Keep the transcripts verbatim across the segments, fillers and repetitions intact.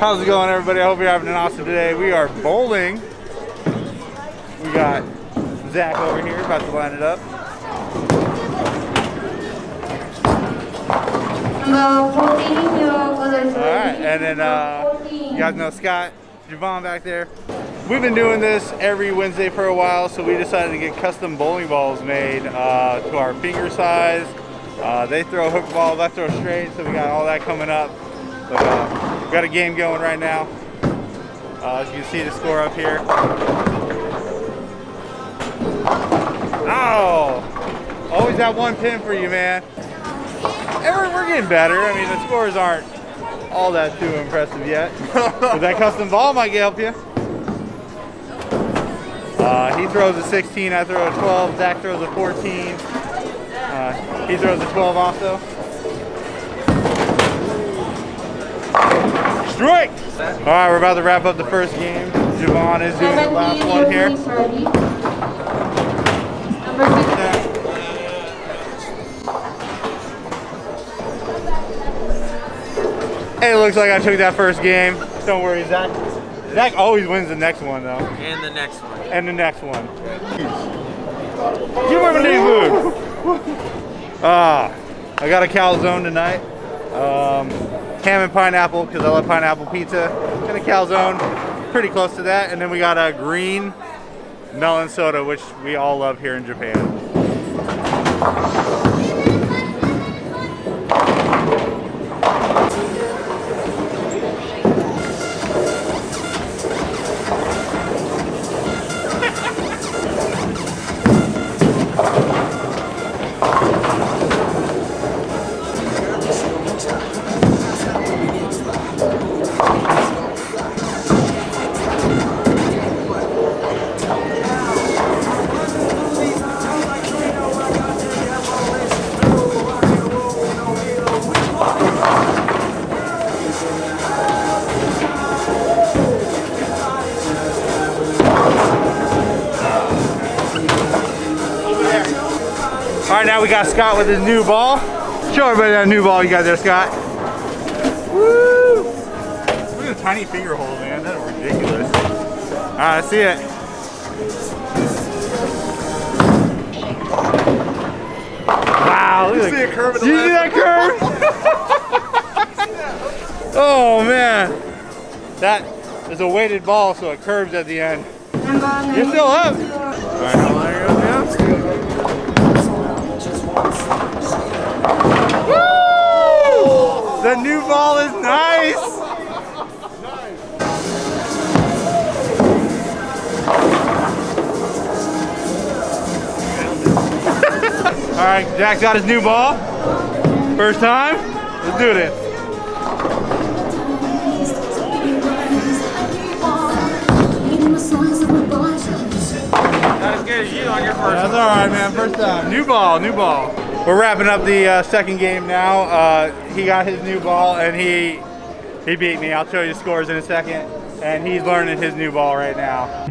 How's it going, everybody? I hope you're having an awesome day. We are bowling. We got Zach over here about to line it up. Alright, and then uh, you guys know Scott, Javon back there. We've been doing this every Wednesday for a while, so we decided to get custom bowling balls made uh, to our finger size. Uh, they throw hook balls, I throw straight, so we got all that coming up. But, uh, we've got a game going right now. Uh, as you can see the score up here. Oh! Always that one pin for you, man. And we're, we're getting better. I mean, the scores aren't all that too impressive yet. But that custom ball might help you. Uh, he throws a sixteen, I throw a twelve, Zach throws a fourteen. Uh, he throws a twelve also. Strike! All right, we're about to wrap up the first game. Javon is doing the last one here. Hey, it looks like I took that first game. Don't worry, Zach. Zach always wins the next one, though. And the next one. And the next one. You were in a new mood. Ah, uh, I got a calzone tonight. Um, ham and pineapple because I love pineapple pizza, and a calzone, pretty close to that. And then we got a green melon soda, which we all love here in Japan. All right, now we got Scott with his new ball. Show everybody that new ball you got there, Scott. Woo! Look at the tiny finger hole, man. That's ridiculous. All right, see it. Wow! Look, you see a curve in the you see that curve? Oh man, that is a weighted ball, so it curves at the end. You're still up. All right, how long are you up now? Woo! The new ball is nice! Alright, Jack got his new ball. First time, let's do this. Not as good as you on your first one. That's alright, man, first time. New ball, new ball. We're wrapping up the uh, second game now. Uh, he got his new ball and he he beat me. I'll show you the scores in a second. And he's learning his new ball right now.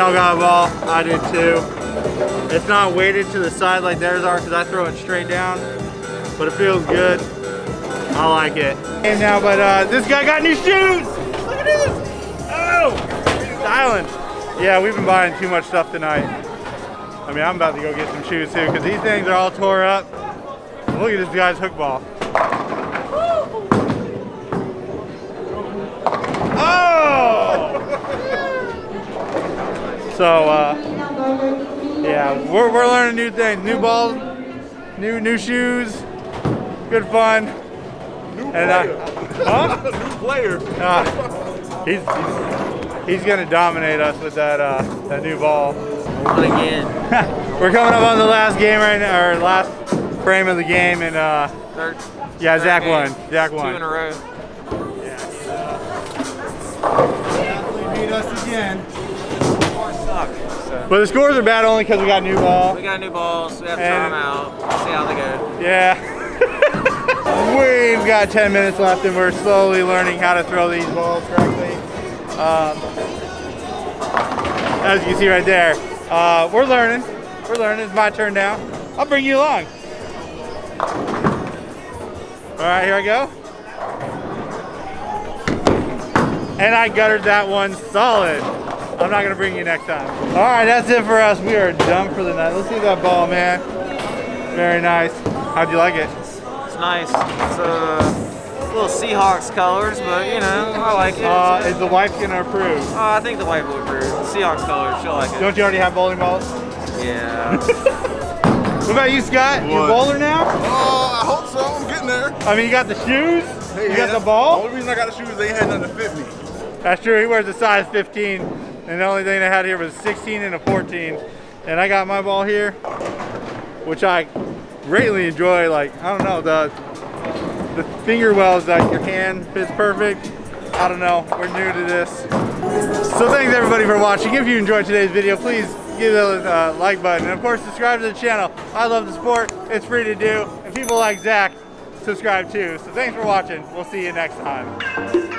y'all got a ball. I did too. It's not weighted to the side like theirs are because I throw it straight down, but it feels good. I like it. And now, but uh, this guy got new shoes. Look at this. Oh, styling. Yeah, we've been buying too much stuff tonight. I mean, I'm about to go get some shoes too because these things are all tore up. Look at this guy's hook ball. So, uh, yeah, we're, we're learning new things, new balls, new new shoes, good fun. New and player. I, huh? New player. Uh, he's, he's, he's gonna dominate us with that uh, that new ball. Again. We're coming up on the last game right now, or last frame of the game, and uh, third, yeah, third Zach game. won. Zach won. Two in a row. Yeah. Uh, beat us again. So. But the scores are bad only because we got new balls. We got new balls. So we have to try them out. See how they go. Yeah. We've got ten minutes left, and we're slowly learning how to throw these balls correctly. Um, as you can see right there, uh, we're learning. We're learning. It's my turn now. I'll bring you along. All right, here I go. And I guttered that one solid. I'm not gonna bring you next time. All right, that's it for us. We are done for the night. Let's see that ball, man. Very nice. How'd you like it? It's nice. It's uh, little Seahawks colors, but you know, I like it. Uh, is the wife gonna approve? Uh, I think the wife will approve. Seahawks colors, she'll like it. Don't you already have bowling balls? Yeah. What about you, Scott? What? You a bowler now? Uh, I hope so. I'm getting there. I mean, you got the shoes. Hey, you yeah, got the ball. The only reason I got the shoes is they had nothing to fit me. That's true. He wears a size fifteen. And the only thing they had here was a sixteen and a fourteen. And I got my ball here, which I greatly enjoy. Like, I don't know, the the finger wells, like your hand fits perfect. I don't know, we're new to this. So thanks everybody for watching. If you enjoyed today's video, please give it a uh, like button. And of course, subscribe to the channel. I love the sport, it's free to do. And people like Zach, subscribe too. So thanks for watching. We'll see you next time.